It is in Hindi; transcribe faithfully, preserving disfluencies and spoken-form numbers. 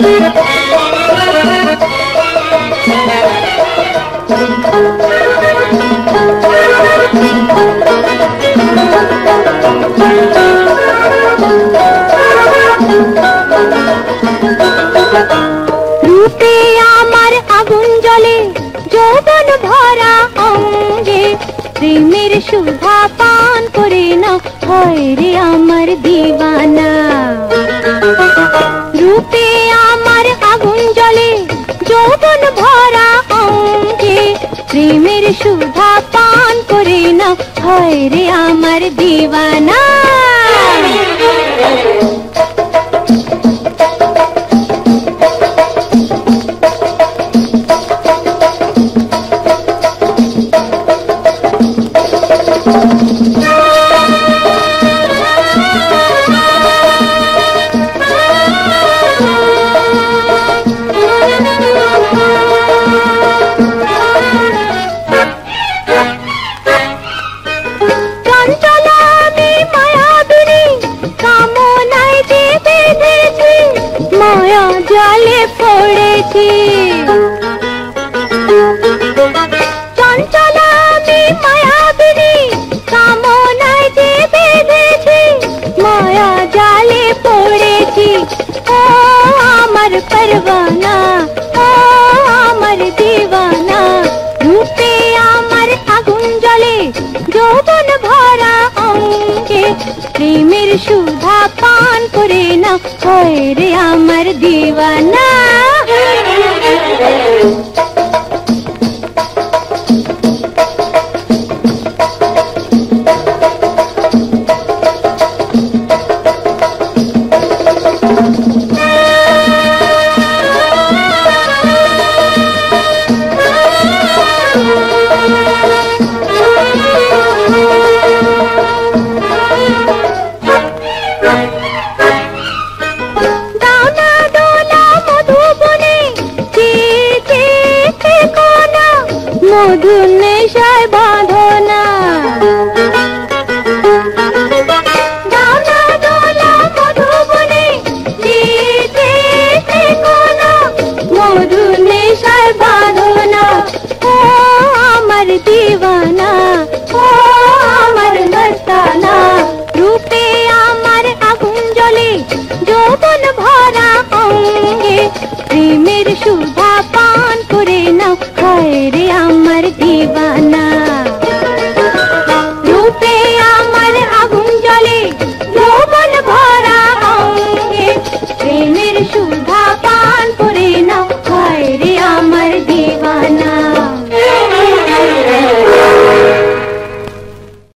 रूपे आमार आगुन जले जौबन भरा अंगे प्रेमेर शोभा पान करे ना हय रे आमार दीवाना। रूपे आमार आगुन जले जौबन भरा अंगे प्रेमेर शोभा पान करे ना हय रे आमार दीवाना। जले पड़े चंचल माया कामना बेधे माया जाले पड़े ओ आमार परवाना ओ आमार दीवाना। रूपे आमार आगुन जले जौबन भरा अंगे प्रेमेर शोभा पान करे ना हय रे आमार दीवाना। मधुर नेशाय